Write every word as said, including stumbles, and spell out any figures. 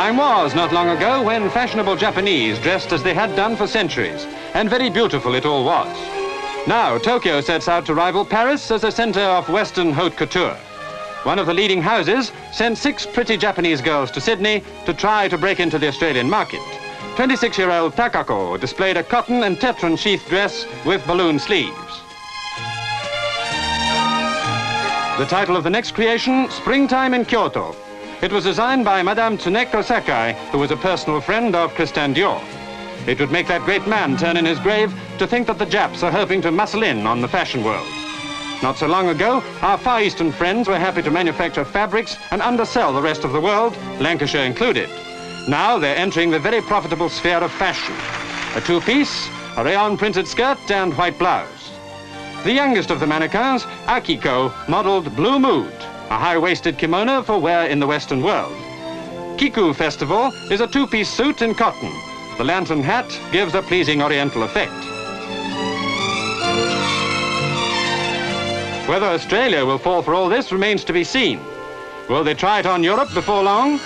time was not long ago when fashionable Japanese dressed as they had done for centuries, and very beautiful it all was. Now Tokyo sets out to rival Paris as a center of Western haute couture. One of the leading houses sent six pretty Japanese girls to Sydney to try to break into the Australian market. twenty-six-year-old Takako displayed a cotton and tetron sheath dress with balloon sleeves. The title of the next creation, Springtime in Kyoto. It was designed by Madame Tsuneko Sakai, who was a personal friend of Christian Dior. It would make that great man turn in his grave to think that the Japs are hoping to muscle in on the fashion world. Not so long ago, our Far Eastern friends were happy to manufacture fabrics and undersell the rest of the world, Lancashire included. Now they're entering the very profitable sphere of fashion. A two-piece, a rayon-printed skirt and white blouse. The youngest of the mannequins, Akiko, modeled Blue Mood, a high-waisted kimono for wear in the Western world. Kiku Festival is a two-piece suit in cotton. The lantern hat gives a pleasing oriental effect. Whether Australia will fall for all this remains to be seen. Will they try it on Europe before long?